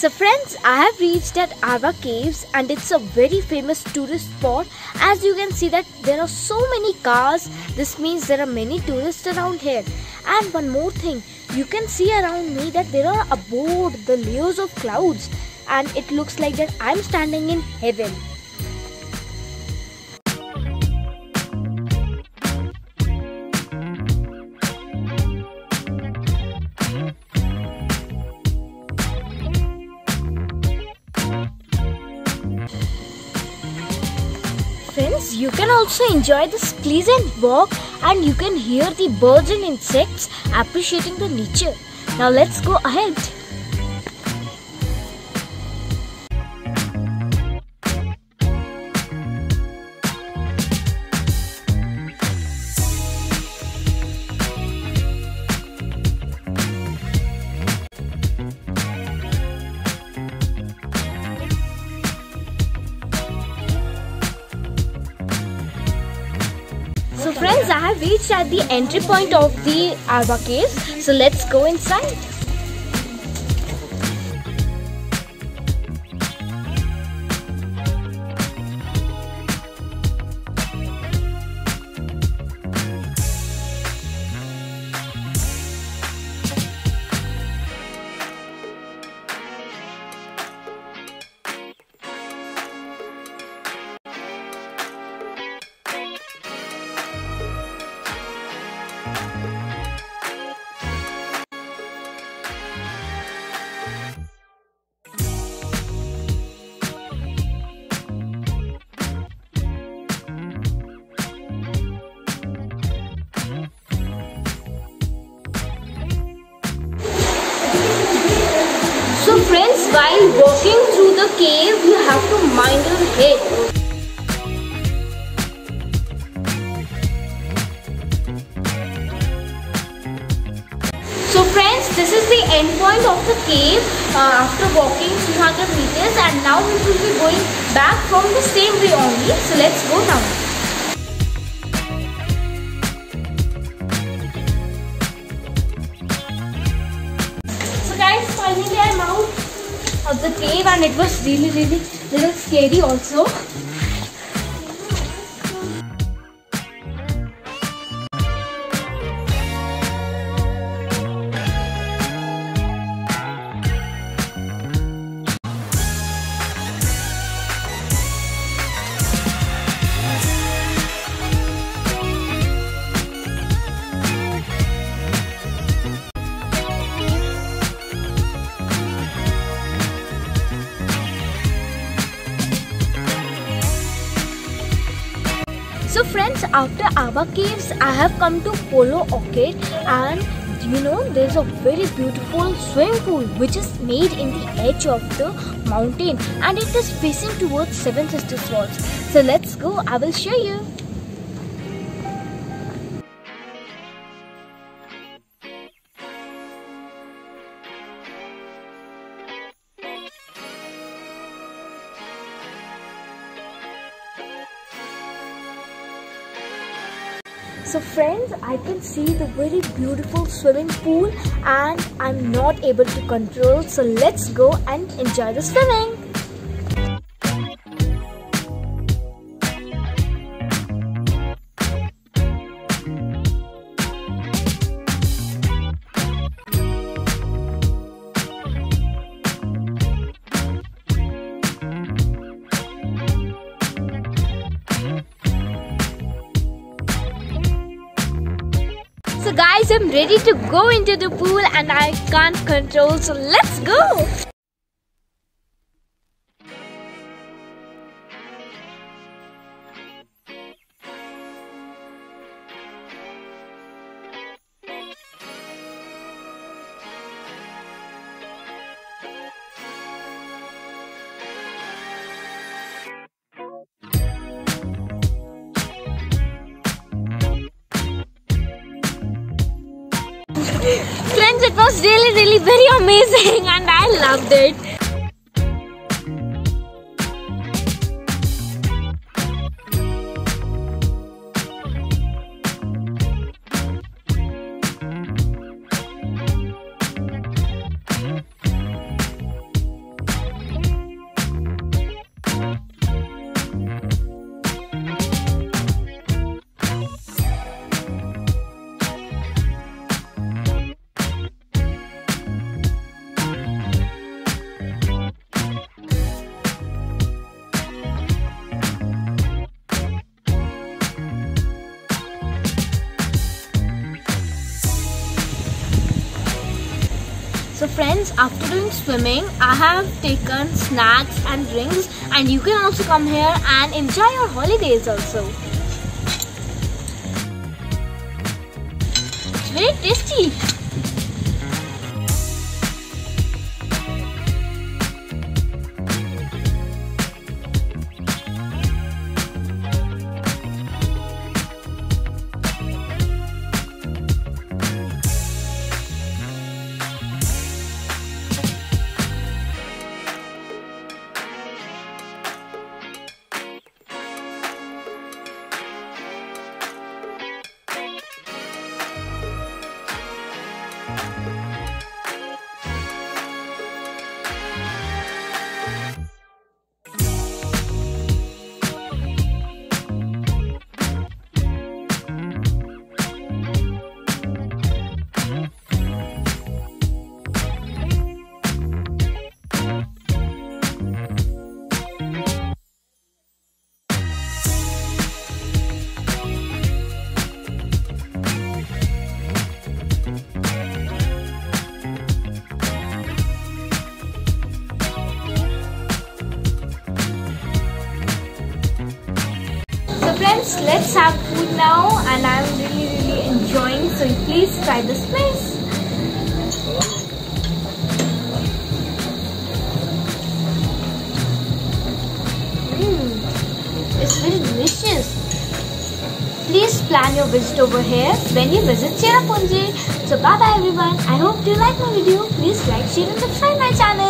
So friends, I have reached at Arwah Caves and it's a very famous tourist spot. As you can see that there are so many cars. This means there are many tourists around here. And one more thing, you can see around me that there are above the layers of clouds and it looks like that I'm standing in heaven. Friends, you can also enjoy this pleasant walk and you can hear the birds and insects appreciating the nature. Now let's go ahead. So friends, I have reached at the entry point of the Arwah Caves. So let's go inside. So friends, while walking through the cave, you have to mind your head. So friends, this is the end point of the cave after walking 200 meters and now we will be going back from the same way only. So let's go down. Finally, I'm out of the cave and it was really little scary also. So friends, after Arwah Caves, I have come to Polo Orchid and you know there's a very beautiful swimming pool which is made in the edge of the mountain and it is facing towards Seven Sister Swords. So let's go, I will show you. So friends, I can see the very beautiful swimming pool and I'm not able to control. So let's go and enjoy the swimming. So guys, I'm ready to go into the pool and I can't control, so let's go! Friends, it was really very amazing and I loved it. after doing swimming, I have taken snacks and drinks, and you can also come here and enjoy your holidays also. It's very tasty. Friends, let's have food now, and I'm really enjoying, so please try this place. It's very delicious. Please plan your visit over here when you visit Chirapunji. So bye bye everyone. I hope you like my video. Please like, share and subscribe my channel.